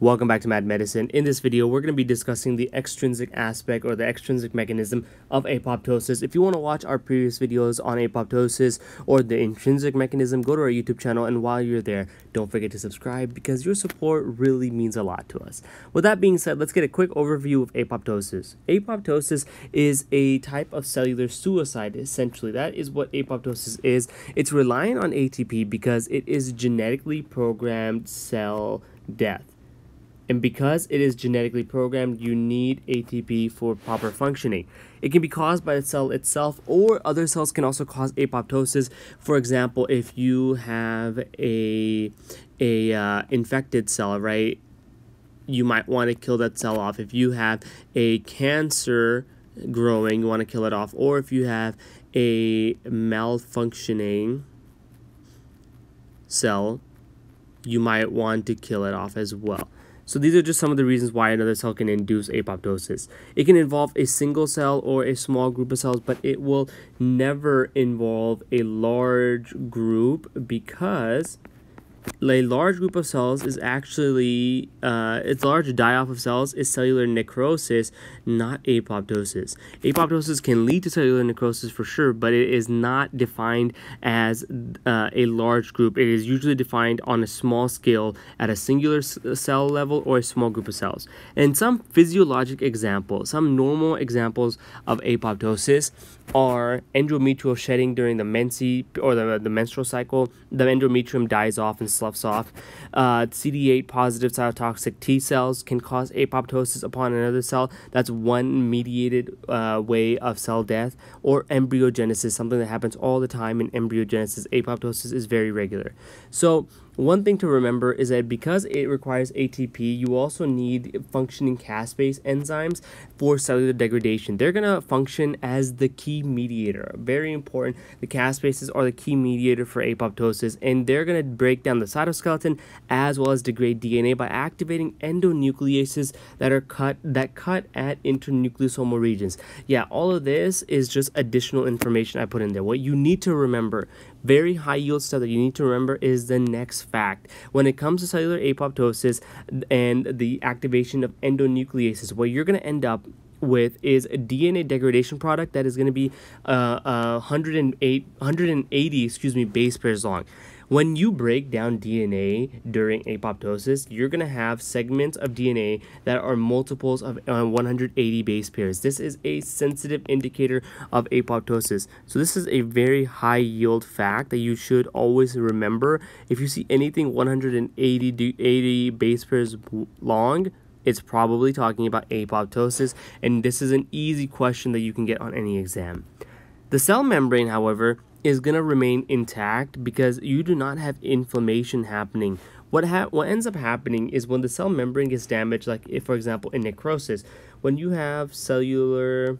Welcome back to Mad Medicine. In this video, we're going to be discussing the extrinsic aspect or the extrinsic mechanism of apoptosis. If you want to watch our previous videos on apoptosis or the intrinsic mechanism, go to our YouTube channel, and while you're there, don't forget to subscribe because your support really means a lot to us. With that being said, let's get a quick overview of apoptosis. Apoptosis is a type of cellular suicide, essentially. That is what apoptosis is. It's reliant on ATP because it is genetically programmed cell death. And because it is genetically programmed, you need ATP for proper functioning. It can be caused by the cell itself, or other cells can also cause apoptosis. For example, if you have an infected cell, right, you might want to kill that cell off. If you have a cancer growing, you want to kill it off. Or if you have a malfunctioning cell, you might want to kill it off as well. So these are just some of the reasons why another cell can induce apoptosis. It can involve a single cell or a small group of cells, but it will never involve a large group because a large group of cells is actually, its large die-off of cells is cellular necrosis, not apoptosis. Apoptosis can lead to cellular necrosis for sure, but it is not defined as a large group. It is usually defined on a small scale at a singular cell level or a small group of cells. And some physiologic examples, some normal examples of apoptosis are endometrial shedding during the menses or the menstrual cycle. The endometrium dies off and sloughs off. CD8 positive cytotoxic T cells can cause apoptosis upon another cell. That's one mediated way of cell death. Or embryogenesis, something that happens all the time in embryogenesis. Apoptosis is very regular. So one thing to remember is that because it requires ATP, you also need functioning caspase enzymes for cellular degradation. They're going to function as the key mediator. Very important. The caspases are the key mediator for apoptosis, and they're going to break down the cytoskeleton as well as degrade DNA by activating endonucleases that cut at internucleosomal regions. Yeah, all of this is just additional information I put in there. What you need to remember, very high yield stuff that you need to remember, is the next fact. When it comes to cellular apoptosis and the activation of endonucleases, what you're going to end up with is a DNA degradation product that is going to be 180, excuse me, base pairs long. When you break down DNA during apoptosis, you're going to have segments of DNA that are multiples of 180 base pairs. This is a sensitive indicator of apoptosis. So this is a very high yield fact that you should always remember. If you see anything 180 base pairs long, it's probably talking about apoptosis. And this is an easy question that you can get on any exam. The cell membrane, however, is going to remain intact because you do not have inflammation happening. What ends up happening is when the cell membrane gets damaged, like if, for example, in necrosis, when you have cellular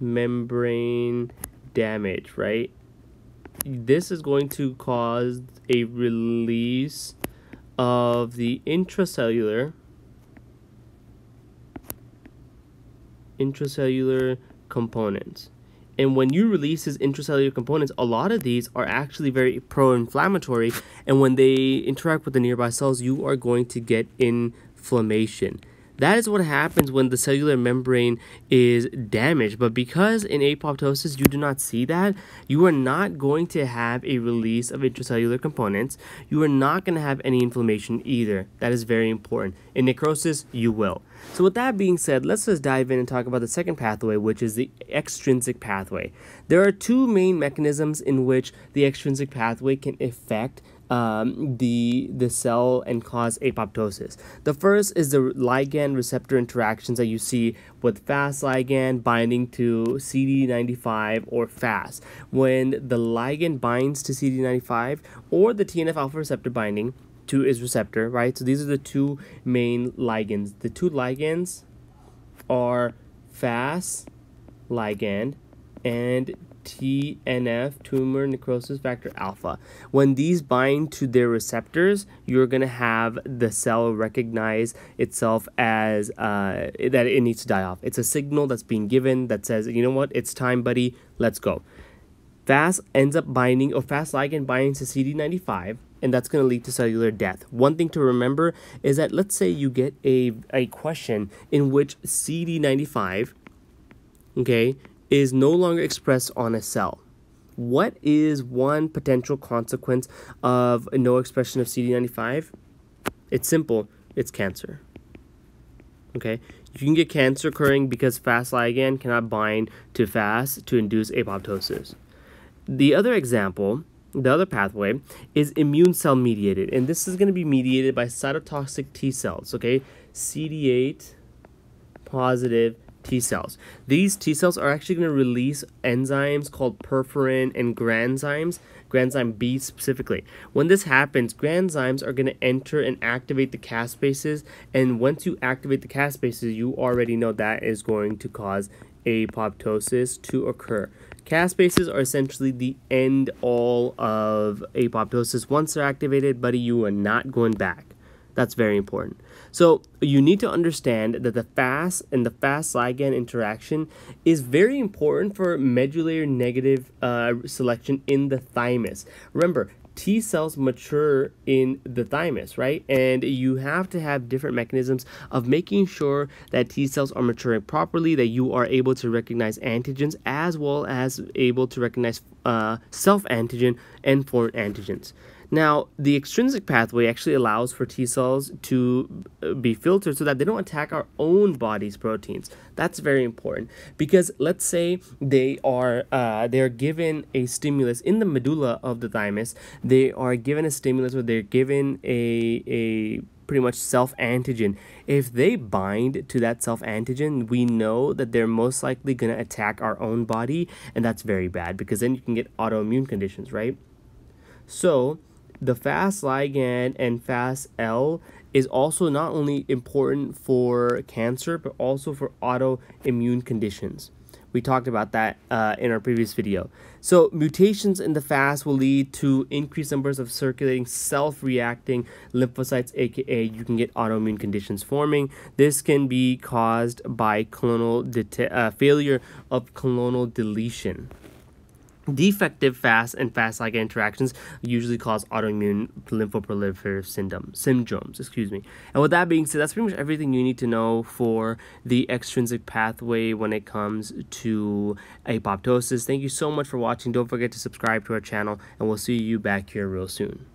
membrane damage, right? This is going to cause a release of the intracellular components. And when you release these intracellular components, a lot of these are actually very pro-inflammatory. And when they interact with the nearby cells, you are going to get inflammation. That is what happens when the cellular membrane is damaged. But because in apoptosis you do not see that, you are not going to have a release of intracellular components. You are not going to have any inflammation either. That is very important. In necrosis, you will. So with that being said, let's just dive in and talk about the second pathway, which is the extrinsic pathway. There are two main mechanisms in which the extrinsic pathway can affect the cell and cause apoptosis. The first is the ligand receptor interactions that you see with FAS ligand binding to CD95 or FAS. When the ligand binds to CD95 or the TNF alpha receptor binding to its receptor, right? So these are the two main ligands. The two ligands are FAS ligand and TNF, tumor necrosis factor alpha. When these bind to their receptors, you're going to have the cell recognize itself as that it needs to die off. It's a signal that's being given that says, you know what, it's time, buddy, let's go. FAS ends up binding, or FAS ligand binds to CD95, and that's going to lead to cellular death. One thing to remember is that let's say you get a question in which CD95, okay, is no longer expressed on a cell. What is one potential consequence of no expression of CD95? It's simple. It's cancer. Okay? You can get cancer occurring because FAS ligand cannot bind to FAS to induce apoptosis. The other example, the other pathway, is immune cell mediated. And this is going to be mediated by cytotoxic T cells, okay? CD8 positive T cells. These T cells are actually going to release enzymes called perforin and granzymes, granzyme B specifically. When this happens, granzymes are going to enter and activate the caspases, and once you activate the caspases, you already know that is going to cause apoptosis to occur. Caspases are essentially the end all of apoptosis. Once they're activated, buddy, you are not going back. That's very important. So you need to understand that the FAS and the FAS ligand interaction is very important for medullary negative selection in the thymus. Remember, T cells mature in the thymus, right? And you have to have different mechanisms of making sure that T cells are maturing properly, that you are able to recognize antigens as well as able to recognize self-antigen and foreign antigens. Now, the extrinsic pathway actually allows for T cells to be filtered so that they don't attack our own body's proteins. That's very important because let's say they are given a stimulus in the medulla of the thymus. They are given a stimulus where they're given a pretty much self-antigen. If they bind to that self-antigen, we know that they're most likely going to attack our own body, and that's very bad because then you can get autoimmune conditions, right? So the FAS ligand and FAS-L is also not only important for cancer, but also for autoimmune conditions. We talked about that in our previous video. So mutations in the FAS will lead to increased numbers of circulating self-reacting lymphocytes, aka you can get autoimmune conditions forming. This can be caused by clonal failure of clonal deletion. Defective FAS and FAS ligand interactions usually cause autoimmune lymphoproliferative syndromes. And with that being said, that's pretty much everything you need to know for the extrinsic pathway when it comes to apoptosis. Thank you so much for watching. Don't forget to subscribe to our channel, and we'll see you back here real soon.